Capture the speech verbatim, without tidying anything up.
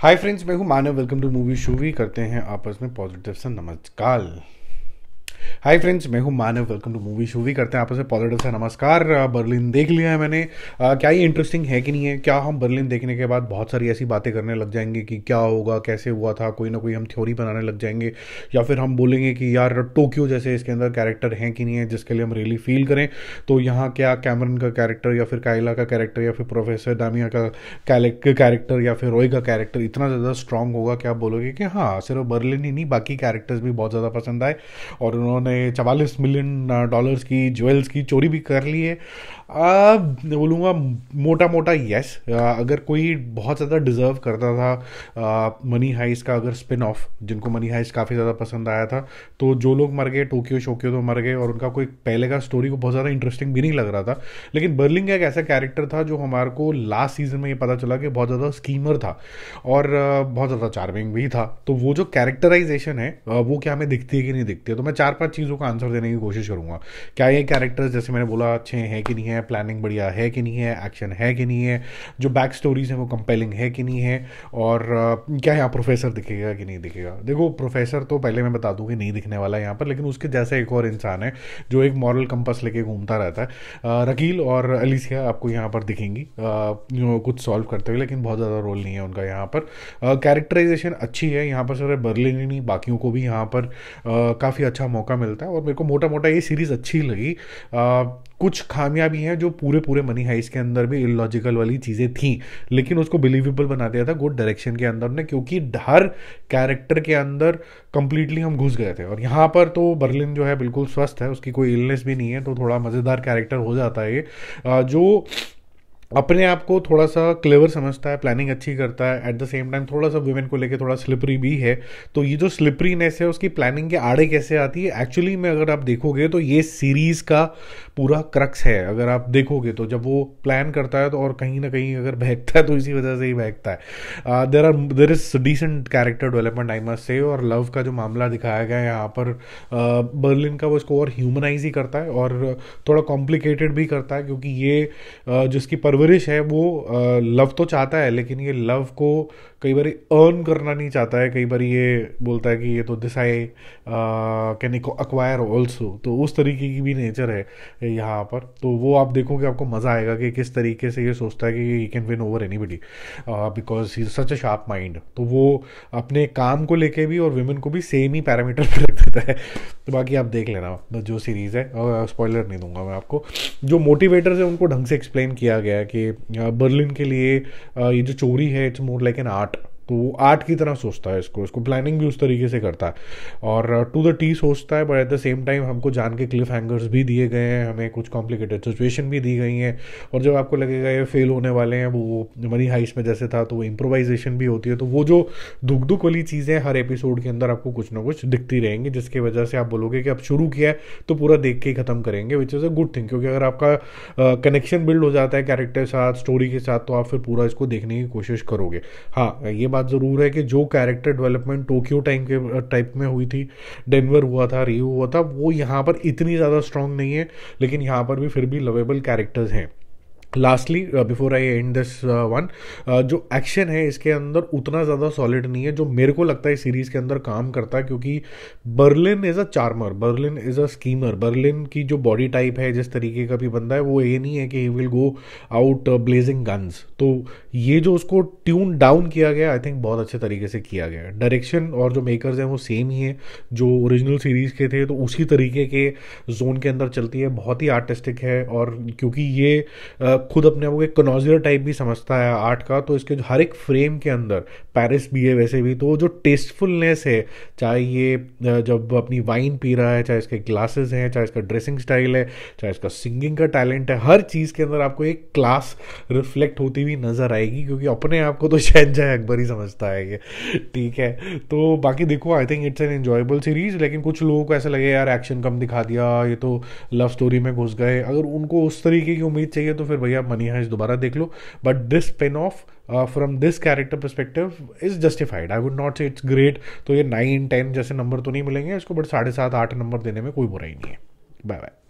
हाय friends, मैं हूं Manav. Welcome to Movie शूवी। करते हैं आपस में पॉजिटिव सा नमस्कार। हाय फ्रेंड्स, मैं हूं मानव। Welcome to Movie शूवी। करते हैं आपस में पॉजिटिव सा नमस्कार। बर्लिन देख लिया है मैंने। आ, क्या ये इंटरेस्टिंग है कि नहीं है? क्या हम बर्लिन देखने के बाद बहुत सारी ऐसी बातें करने लग जाएंगे कि क्या होगा, कैसे हुआ था? कोई ना कोई हम थ्योरी बनाने लग जाएंगे, या फिर हम बोलेंगे कि यार टोक्यो जैसे इसके अंदर कैरेक्टर हैं कि नहीं है, जिसके लिए हम रियली फील करें। तो यहाँ क्या कैमरन का कैरेक्टर, या फिर कायला का कैरेक्टर, या फिर प्रोफेसर दामिया का कैरेक्टर, या फिर रॉय का कैरेक्टर इतना ज़्यादा स्ट्रांग होगा कि आप बोलोगे कि हाँ, सिर्फ बर्लिन ही नहीं बाकी कैरेक्टर्स भी बहुत ज़्यादा पसंद आए। और उन्होंने चवालीस मिलियन डॉलर्स की ज्वेल्स की चोरी भी कर ली है। अब बोलूँगा मोटा मोटा यस। अगर कोई बहुत ज़्यादा डिज़र्व करता था मनी हाइस्ट का, अगर स्पिन ऑफ, जिनको मनी हाइस्ट काफ़ी ज़्यादा पसंद आया था, तो जो लोग मर गए टोक्यो शोक्यो तो मर गए, और उनका कोई पहले का स्टोरी को बहुत ज़्यादा इंटरेस्टिंग भी नहीं लग रहा था। लेकिन बर्लिन का एक ऐसा कैरेक्टर था जो हमारे को लास्ट सीजन में ये पता चला कि बहुत ज़्यादा स्कीमर था और बहुत ज़्यादा चार्मिंग भी था। तो वो जो कैरेक्टराइजेशन है वो क्या हमें दिखती है कि नहीं दिखती है? तो मैं चार पाँच चीज़ों का आंसर देने की कोशिश करूँगा। क्या ये कैरेक्टर्स, जैसे मैंने बोला, अच्छे हैं कि नहीं है? प्लानिंग बढ़िया है कि नहीं है? एक्शन है कि नहीं है? जो बैक स्टोरीज हैं वो कंपेलिंग है कि नहीं है? और क्या यहाँ प्रोफेसर दिखेगा कि नहीं दिखेगा? देखो, प्रोफेसर तो पहले मैं बता दूँ कि नहीं दिखने वाला है यहाँ पर, लेकिन उसके जैसा एक और इंसान है जो एक मॉरल कंपस लेके घूमता रहता है। रकील और एलिसिया आपको यहाँ पर दिखेंगी कुछ सॉल्व करते हुए, लेकिन बहुत ज़्यादा रोल नहीं है उनका यहाँ पर। कैरेक्टराइजेशन अच्छी है यहाँ पर। सर बर्लिन ही नहीं बाकियों को भी यहाँ पर काफ़ी अच्छा मौका मिलता है, और मेरे को मोटा मोटा ये सीरीज़ अच्छी लगी। कुछ खामियां भी हैं जो पूरे पूरे मनी हाइस्ट के अंदर भी इलॉजिकल वाली चीज़ें थीं, लेकिन उसको बिलीवेबल बना दिया था गुड डायरेक्शन के अंदर ने, क्योंकि हर कैरेक्टर के अंदर कंप्लीटली हम घुस गए थे। और यहाँ पर तो बर्लिन जो है बिल्कुल स्वस्थ है, उसकी कोई इलनेस भी नहीं है, तो थोड़ा मज़ेदार कैरेक्टर हो जाता है ये, जो अपने आप को थोड़ा सा क्लेवर समझता है, प्लानिंग अच्छी करता है, एट द सेम टाइम थोड़ा सा वुमेन को लेके थोड़ा स्लिपरी भी है। तो ये जो स्लिपरीनेस है उसकी प्लानिंग के आड़े कैसे आती है एक्चुअली में, अगर आप देखोगे तो ये सीरीज़ का पूरा क्रक्स है। अगर आप देखोगे तो जब वो प्लान करता है तो, और कहीं ना कहीं अगर बहकता है तो इसी वजह से ही बहकता है। There are there is decent character development I must say. और लव का जो मामला दिखाया गया है यहाँ पर बर्लिन का, वो इसको और ह्यूमनाइज ही करता है और थोड़ा कॉम्प्लिकेटेड भी करता है, क्योंकि ये uh, जिसकी परवरिश है वो लव तो चाहता है, लेकिन ये लव को कई बार अर्न करना नहीं चाहता है। कई बार ये बोलता है कि ये तो this I can acquire also, तो उस तरीके की भी नेचर है यहाँ पर। तो वो आप देखोगे आपको मज़ा आएगा कि किस तरीके से ये सोचता है कि he can win over anybody because he such a sharp mind. तो वो अपने काम को लेके भी और वुमेन को भी सेम ही पैरामीटर पर रख देता है। तो बाकी आप देख लेना जो सीरीज़ है, और स्पॉयलर नहीं दूंगा मैं आपको। जो मोटिवेटर्स हैं उनको ढंग से एक्सप्लेन किया गया है कि बर्लिन के लिए ये जो चोरी है it's more like an art, तो वो आर्ट की तरह सोचता है इसको, इसको प्लानिंग भी उस तरीके से करता है और टू द टी सोचता है। But at the same time हमको जान के क्लिफ हैंगर्स भी दिए गए हैं, हमें कुछ कॉम्प्लिकेटेड सिचुएशन भी दी गई हैं, और जब आपको लगेगा ये फेल होने वाले हैं, वो मनी हाइस्ट में जैसे था तो वो इम्प्रोवाइजेशन भी होती है। तो वो जो दुख दुख वाली चीज़ें हर एपिसोड के अंदर आपको कुछ ना कुछ दिखती रहेंगी, जिसकी वजह से आप बोलोगे कि अब शुरू किया है तो पूरा देख के ही ख़त्म करेंगे, which is a good thing. क्योंकि अगर आपका कनेक्शन बिल्ड हो जाता है कैरेक्टर के साथ, स्टोरी के साथ, तो आप फिर पूरा इसको देखने की कोशिश करोगे। हाँ, ये बात ज़रूर है कि जो कैरेक्टर डेवलपमेंट टोक्यो टाइम के टाइप में हुई थी, डेनवर हुआ था, रियो हुआ था, वो यहाँ पर इतनी ज़्यादा स्ट्रॉन्ग नहीं है, लेकिन यहाँ पर भी फिर भी लवेबल कैरेक्टर्स हैं। Lastly before I end this one, जो एक्शन है इसके अंदर उतना ज़्यादा सॉलिड नहीं है जो मेरे को लगता है इस सीरीज़ के अंदर काम करता है, क्योंकि Berlin is a charmer, Berlin is a schemer. Berlin की जो बॉडी टाइप है, जिस तरीके का भी बंदा है, वो ये नहीं है कि he will go out blazing guns. तो ये जो उसको ट्यून डाउन किया गया आई थिंक बहुत अच्छे तरीके से किया गया है। डायरेक्शन और जो मेकर्स हैं वो सेम ही है जो ओरिजिनल सीरीज़ के थे, तो उसी तरीके के जोन के अंदर चलती है, बहुत ही आर्टिस्टिक है। और क्योंकि ये uh, खुद अपने आप को एक कनॉजियर टाइप भी समझता है आर्ट का, तो इसके जो हर एक फ्रेम के अंदर पेरिस भी है वैसे भी, तो जो टेस्टफुलनेस है, चाहे ये जब अपनी वाइन पी रहा है, चाहे इसके ग्लासेस हैं, चाहे इसका ड्रेसिंग स्टाइल है, चाहे इसका सिंगिंग का टैलेंट है, हर चीज़ के अंदर आपको एक क्लास रिफ्लेक्ट होती हुई नज़र आएगी, क्योंकि अपने आप को तो शहंशाह अकबर ही समझता है ये। ठीक है, तो बाकी देखो, I think it's an enjoyable series. लेकिन कुछ लोगों को ऐसा लगे यार एक्शन कम दिखा दिया, ये तो लव स्टोरी में घुस गए, अगर उनको उस तरीके की उम्मीद चाहिए तो फिर भैया मनी हाइस्ट दोबारा देख लो। But this spin off from this character perspective is justified. I would not say it's great. तो ये नाइन टेन जैसे नंबर तो नहीं मिलेंगे इसको, बट साढ़े सात आठ नंबर देने में कोई बुराई नहीं है। Bye bye.